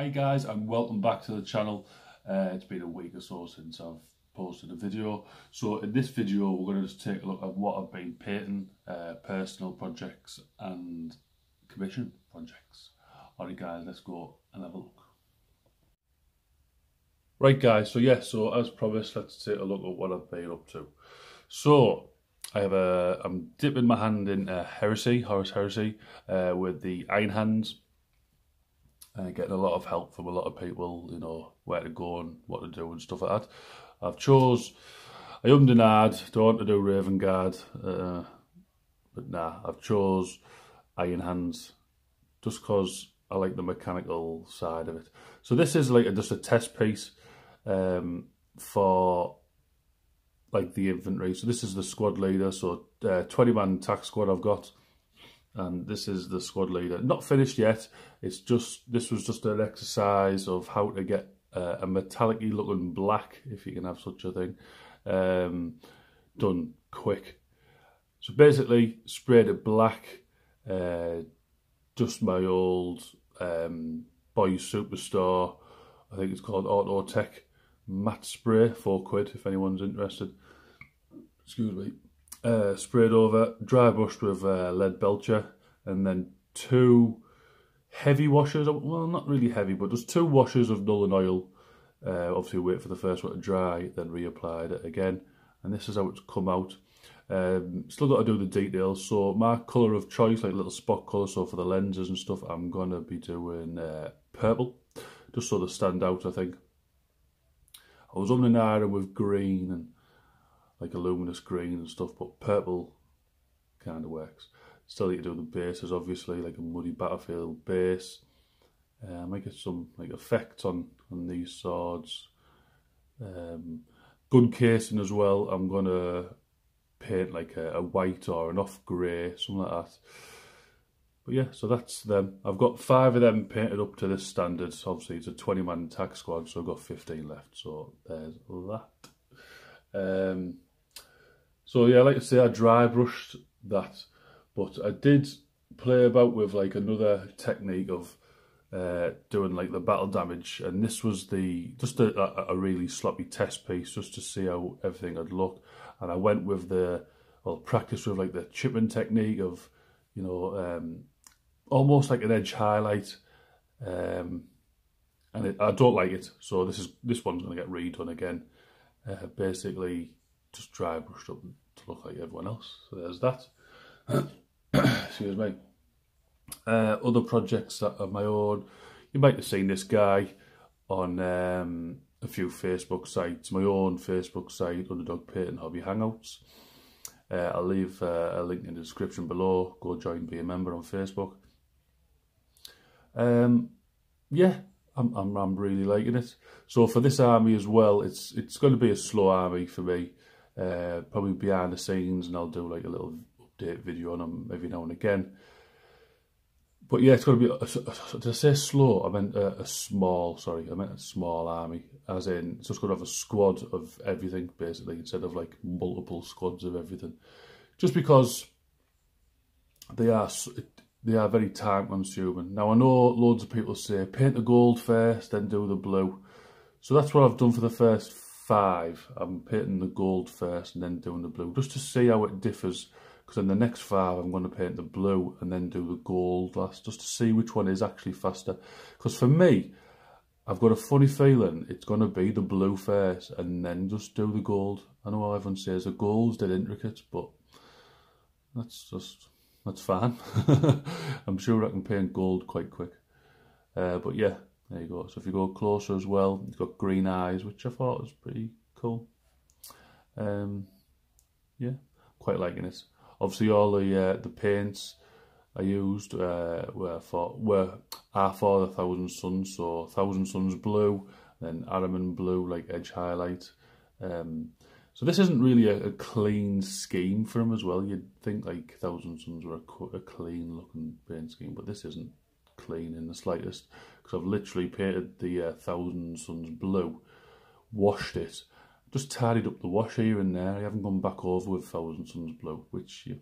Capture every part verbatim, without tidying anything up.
Hi guys, and welcome back to the channel. Uh, it's been a week or so since I've posted a video. So in this video we're going to just take a look at what I've been painting, uh, personal projects and commission projects. Alright guys, let's go and have a look. Right guys, so yeah, so as promised, let's take a look at what I've been up to. So I have a, I'm dipping my hand in uh, Heresy, Horus Heresy, uh, with the Iron Hands. Uh, getting a lot of help from a lot of people, you know, where to go and what to do and stuff like that. I've chose, I ummed and ahed, don't want to do Raven Guard, uh, but nah, I've chose Iron Hands, just cause I like the mechanical side of it. So this is like a, just a test piece um, for like the infantry. So this is the squad leader, so uh, twenty man attack squad I've got. And this is the squad leader. Not finished yet. It's just, this was just an exercise of how to get uh, a metallic-y looking black, if you can have such a thing, um, done quick. So basically, sprayed it black, uh, just my old um, boys superstore. I think it's called Auto Tech Matte Spray, four quid if anyone's interested. Excuse me. Uh, sprayed over, dry brushed with uh, lead belcher, and then two heavy washes, well not really heavy, but just two washes of null and oil. Uh, obviously wait for the first one to dry, then reapplied it again, and this is how it's come out. Um, still got to do the details, so my colour of choice, like little spot colour, so for the lenses and stuff, I'm going to be doing uh, purple, just so they stand out, I think. I was on an iron with green and like a luminous green and stuff, but purple kind of works. Still need to do the bases, obviously, like a muddy battlefield base. Uh, I might get some like effects on on these swords. Um, gun casing as well. I'm gonna paint like a, a white or an off grey, something like that. But yeah, so that's them. I've got five of them painted up to this standard. Obviously, it's a twenty man attack squad, so I've got fifteen left. So there's that. Um, So yeah, like I say, I dry brushed that, but I did play about with like another technique of uh, doing like the battle damage, and this was the just a, a really sloppy test piece just to see how everything had looked. And I went with the, well, practice with like the chipping technique of, you know, um, almost like an edge highlight, um, and it, I don't like it, so this is this one's going to get redone again. Uh, basically just dry brushed up to look like everyone else, so there's that. Excuse me. Uh, other projects that are my own, you might have seen this guy on um, a few Facebook sites, my own Facebook site, Underdog Painting Hobby Hangouts. Uh, I'll leave uh, a link in the description below, go join, be a member on Facebook. Um, yeah, I'm, I'm, I'm really liking it. So for this army as well, it's it's going to be a slow army for me. Uh, probably behind the scenes, and I'll do like a little update video on them every now and again. But yeah, it's going to be, a, a, did I say slow? I meant a, a small, sorry, I meant a small army. As in, it's just going to have a squad of everything, basically, instead of like multiple squads of everything. Just because they are... It, They are very time consuming. Now I know loads of people say paint the gold first, then do the blue. So that's what I've done for the first five. I'm painting the gold first and then doing the blue, just to see how it differs. Because in the next five, I'm going to paint the blue and then do the gold last, just to see which one is actually faster. Because for me, I've got a funny feeling it's going to be the blue first and then just do the gold. I know everyone says the gold's dead intricate, but that's just... That's fine. I'm sure I can paint gold quite quick. Uh, but yeah, there you go. So if you go closer as well, you've got green eyes, which I thought was pretty cool. Um, yeah, quite liking it. Obviously, all the uh, the paints I used uh, were for were are for the Thousand Sons. So Thousand Sons blue, then Adamant blue, like edge highlight. Um, So this isn't really a, a clean scheme for him as well. You'd think like Thousand Sons were a, a clean looking paint scheme, but this isn't clean in the slightest. Because I've literally painted the uh, Thousand Sons blue, washed it, just tidied up the wash here and there. I haven't gone back over with Thousand Sons blue, which you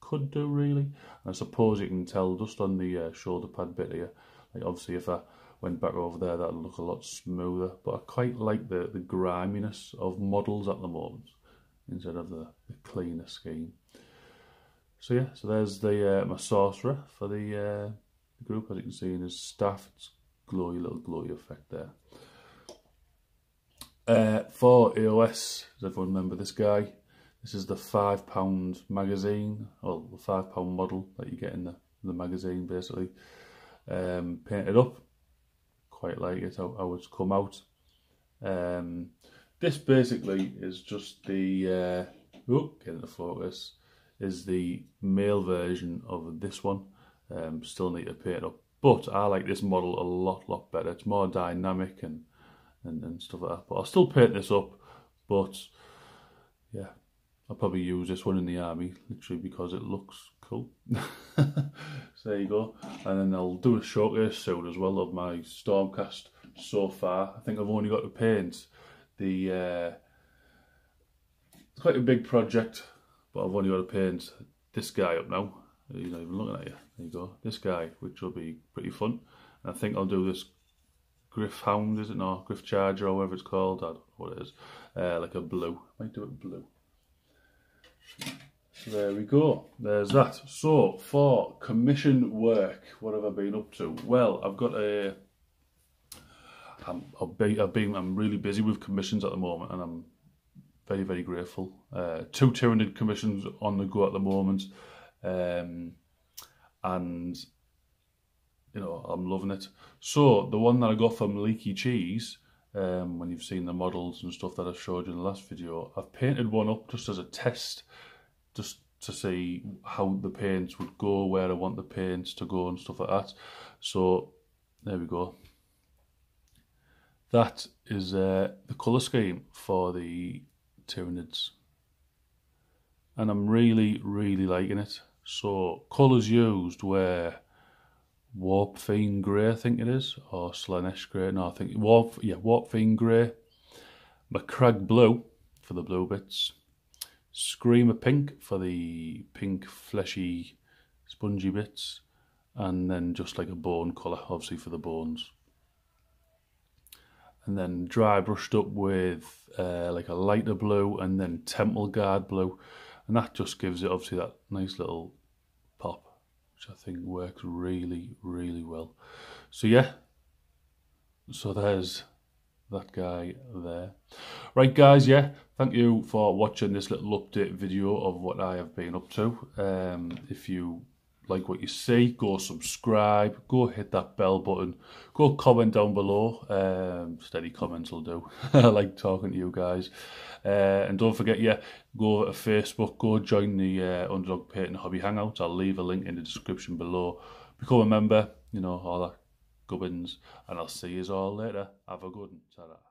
could do really. And I suppose you can tell just on the uh, shoulder pad bit here. Like obviously if I went back over there, that'll look a lot smoother. But I quite like the, the griminess of models at the moment instead of the, the cleaner scheme. So yeah, so there's the uh, my sorcerer for the uh, group. As you can see in his staff, it's glowy, little glowy effect there. Uh, for A O S, does everyone remember this guy? This is the five pound magazine, or the five pound model that you get in the, the magazine, basically. Um, painted up, quite like it, how, how it's come out. Um, this basically is just the, uh, oh, get into focus, is the male version of this one. Um, still need to paint it up, but I like this model a lot, lot better. It's more dynamic and And, and stuff like that. But I'll still paint this up, but yeah, I'll probably use this one in the army, literally because it looks cool. So there you go. And then I'll do a showcase soon as well of my Stormcast so far. I think I've only got to paint the, uh, it's quite a big project, but I've only got to paint this guy up now. He's not even looking at you. There you go. This guy, which will be pretty fun. And I think I'll do this Griff Hound, is it? No, Griff Charger, or whatever it's called. I don't know what it is. Uh, like a blue. I might do it blue. So there we go. There's that. So for commission work, what have I been up to? Well, I've got a. I'm, I've been, I've been, I'm really busy with commissions at the moment, and I'm very, very grateful. Uh, two Tyranid commissions on the go at the moment, um, and. You know, I'm loving it. So the one that I got from Leaky Cheese, um, when you've seen the models and stuff that I showed you in the last video, I've painted one up just as a test, just to see how the paints would go, where I want the paints to go and stuff like that. So there we go. That is uh, the colour scheme for the Tyranids. And I'm really, really liking it. So colours used were Warp Fiend Grey, I think it is, or Slanesh Grey, no, I think, warp, yeah, Warp Fiend Grey, Macragge Blue for the blue bits, Screamer Pink for the pink, fleshy, spongy bits, and then just like a bone colour, obviously for the bones. And then dry brushed up with uh, like a lighter blue, and then Temple Guard Blue, and that just gives it, obviously, that nice little pop. Which I think works really, really well. So yeah, so there's that guy there. Right guys, yeah, thank you for watching this little update video of what I have been up to. Um, if you like what you see, go subscribe, go hit that bell button, go comment down below. Um, steady comments will do. I like talking to you guys. Uh, and don't forget, yeah, go over to Facebook, go join the uh, Underdog Painting Hobby Hangout. I'll leave a link in the description below. Become a member, you know, all that gubbins. And I'll see you all later. Have a good one. Ta-ra.